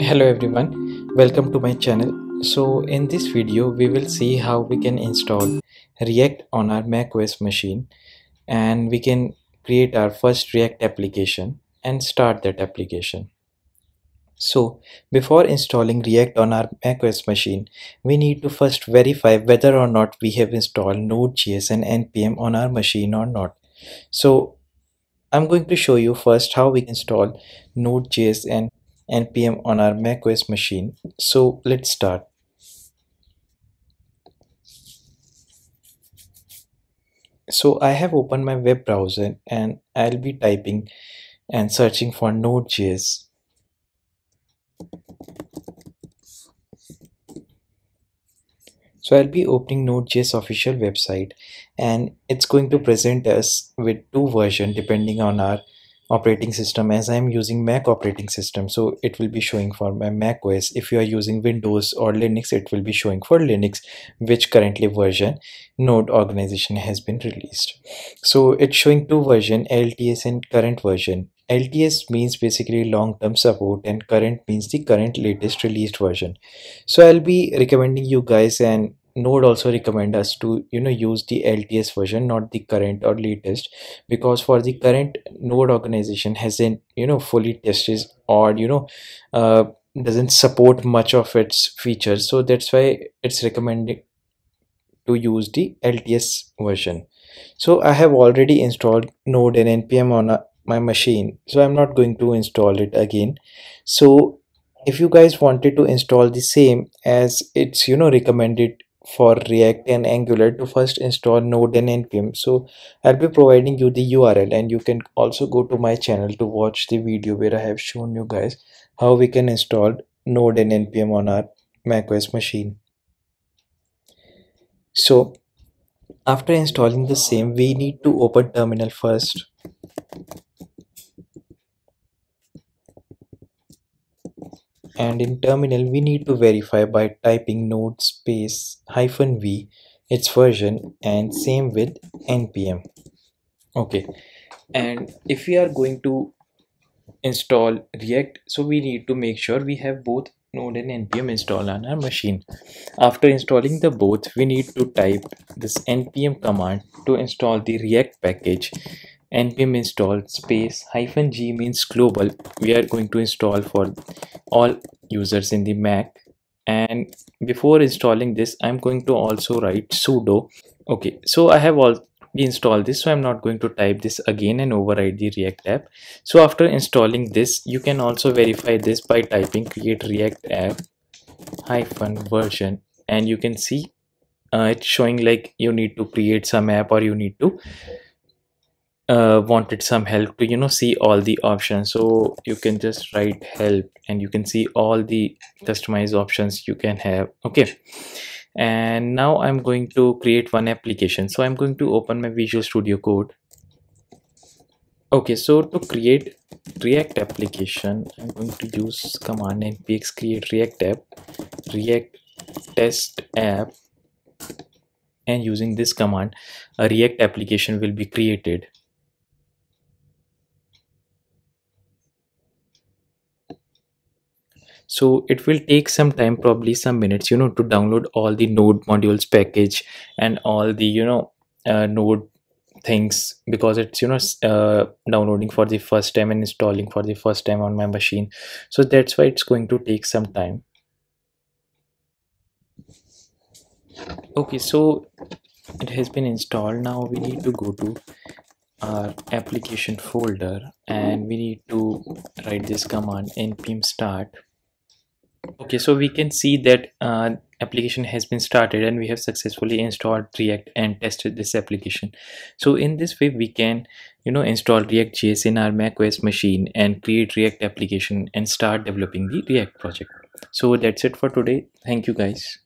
Hello everyone, welcome to my channel. So in this video we will see how we can install React on our macOS machine, and we can create our first React application and start that application. So before installing React on our macOS machine, we need to first verify whether or not we have installed Node.js and npm on our machine or not. So I'm going to show you first how we install Node.js and npm on our macOS machine. So let's start. So I have opened my web browser and I'll be typing and searching for Node.js. So I'll be opening Node.js official website, and it's going to present us with two versions depending on our operating system. As I am using Mac operating system, so it will be showing for my macOS. If you are using Windows or Linux, it will be showing for Linux, which currently version Node organization has been released. So it's showing two versions, LTS and current version. LTS means basically long-term support, and current means the current latest released version. So I'll be recommending you guys, and Node also recommend us to use the LTS version, not the current or latest, because for the current Node organization hasn't fully tested or doesn't support much of its features. So that's why it's recommended to use the LTS version. So I have already installed Node and npm on my machine, so I'm not going to install it again. So if you guys wanted to install the same, as it's recommended for React and Angular, to first install Node and npm. So I'll be providing you the URL, and you can also go to my channel to watch the video where I have shown you guys how we can install Node and npm on our macOS machine. So after installing the same, we need to open terminal first. And in terminal, we need to verify by typing node space -v, its version, and same with npm. Okay, and if we are going to install React, so we need to make sure we have both Node and npm installed on our machine. After installing the both, we need to type this npm command to install the React package. Npm install space -g means global. We are going to install for all users in the Mac. And before installing this, I'm going to also write sudo. Okay, so I have already installed this, so I'm not going to type this again and override the React app. So after installing this, you can also verify this by typing create-react-app -version, and you can see it's showing like you need to create some app, or you need to wanted some help to see all the options. So you can just write help, and you can see all the customized options you can have. Okay, and now I'm going to create one application. So I'm going to open my Visual Studio Code. Okay, so to create React application, I'm going to use command npx create-react-app react test app, and using this command a React application will be created. So it will take some time, probably some minutes, to download all the Node modules package and all the Node things, because it's downloading for the first time and installing for the first time on my machine. So that's why it's going to take some time. Okay, so it has been installed. Now we need to go to our application folder, and we need to write this command npm start. Okay, so we can see that application has been started, and we have successfully installed React and tested this application. So in this way we can install React.js in our macOS machine and create React application and start developing the React project. So that's it for today. Thank you guys.